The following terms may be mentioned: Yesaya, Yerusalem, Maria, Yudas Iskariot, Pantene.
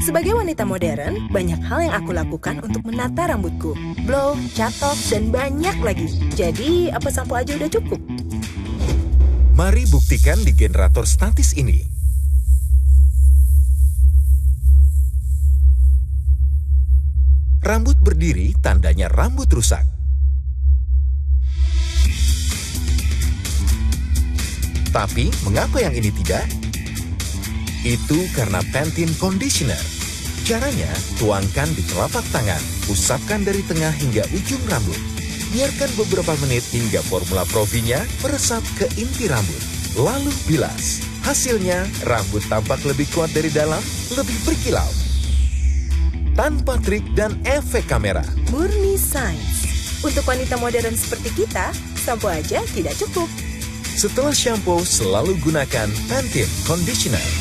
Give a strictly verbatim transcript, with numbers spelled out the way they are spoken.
Sebagai wanita modern, banyak hal yang aku lakukan untuk menata rambutku. Blow, catok, dan banyak lagi. Jadi, apa sampo aja udah cukup? Mari buktikan di generator statis ini. Rambut berdiri, tandanya rambut rusak. Tapi, mengapa yang ini tidak? Itu karena Pantene Conditioner. Caranya, tuangkan di telapak tangan, usapkan dari tengah hingga ujung rambut. Biarkan beberapa menit hingga formula Profi-nya meresap ke inti rambut. Lalu bilas. Hasilnya, rambut tampak lebih kuat dari dalam, lebih berkilau. Tanpa trik dan efek kamera. Murni sains. Untuk wanita modern seperti kita, sampo aja tidak cukup. Setelah shampoo, selalu gunakan Pantene Conditioner.